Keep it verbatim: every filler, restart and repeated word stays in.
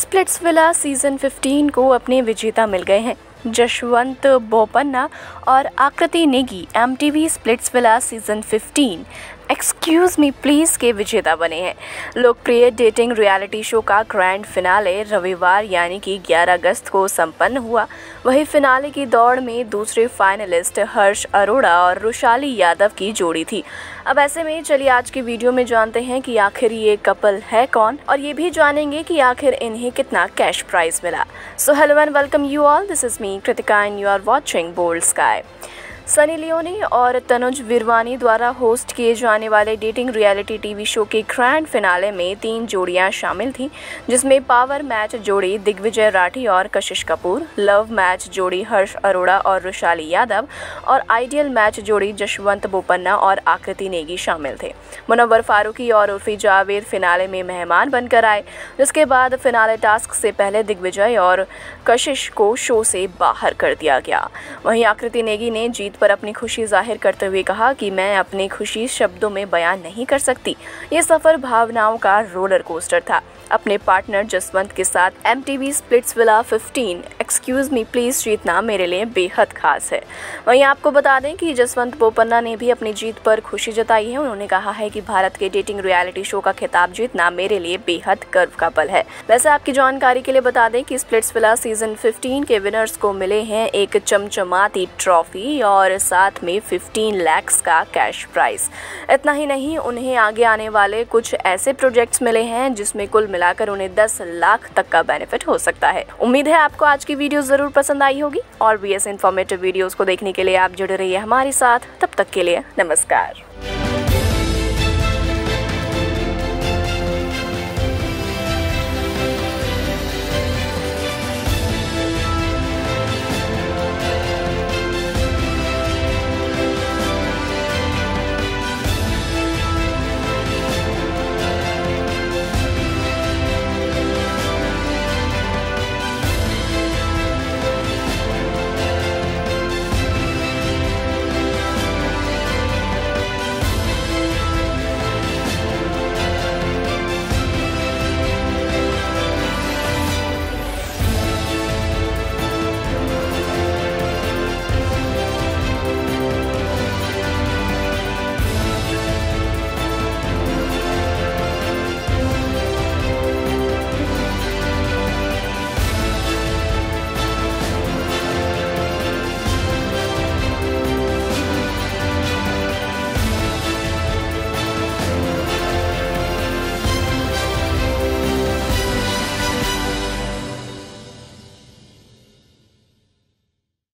Splitsvilla season fifteen को अपने विजेता मिल गए हैं। जशवंत बोपन्ना और Aakriti Negi MTV Splitsvilla season fifteen excuse me please के विजेता बने हैं। लोकप्रिय डेटिंग रियलिटी शो का ग्रैंड फिनाले रविवार यानी कि ग्यारह अगस्त को संपन्न हुआ। वहीं फिनाले की दौड़ में दूसरे फाइनलिस्ट हर्ष अरोड़ा और रुशाली यादव की जोड़ी थी। अब ऐसे में चलिए आज की वीडियो में जानते हैं कि आखिर ये कपल है कौन, और ये भी जानेंगे कि आखिर इन्हें कितना कैश प्राइज मिला। So hello and welcome you all, this is me Kritika and you are watching bold sky. Sunny Leone और तनुज विरवानी द्वारा होस्ट किए जाने वाले डेटिंग रियलिटी टीवी शो के ग्रैंड फिनाले में तीन जोड़ियां शामिल थीं, जिसमें पावर मैच जोड़ी दिग्विजय राठी और कशिश कपूर, लव मैच जोड़ी हर्ष अरोड़ा और रुशाली यादव और आइडियल मैच जोड़ी जशवंत बोपन्ना और आकृति नेगी शामिल थे। मुनव्वर फारूकी और उर्फी जावेद फिनाले में मेहमान बनकर आए, जिसके बाद फिनाले टास्क से पहले दिग्विजय और कशिश को शो से बाहर कर दिया गया। वहीं आकृति नेगी ने जीत पर अपनी खुशी जाहिर करते हुए कहा कि मैं अपनी खुशी शब्दों में बयान नहीं कर सकती। ये सफर भावनाओं का रोलर कोस्टर था। अपने पार्टनर जसवंत के साथ MTV Splitsvilla fifteen excuse me please जीतना मेरे लिए बेहद खास है। वहीं आपको बता दें कि जसवंत बोपन्ना ने भी अपनी जीत पर खुशी जताई है। उन्होंने कहा है कि भारत के डेटिंग रियलिटी शो का खिताब जीतना मेरे लिए बेहद गर्व का पल है। वैसे आपकी जानकारी के लिए बता दें कि स्प्लिट्सविला सीजन फिफ्टीन के विनर्स को मिले हैं एक चमचमाती ट्रॉफी और साथ में पंद्रह लाख का कैश प्राइस। इतना ही नहीं, उन्हें आगे आने वाले कुछ ऐसे प्रोजेक्ट्स मिले हैं जिसमें कुल मिलाकर उन्हें दस लाख तक का बेनिफिट हो सकता है। उम्मीद है आपको आज की वीडियो जरूर पसंद आई होगी, और भी ऐसे इन्फॉर्मेटिव वीडियोस को देखने के लिए आप जुड़े रहिए हमारे साथ। तब तक के लिए नमस्कार।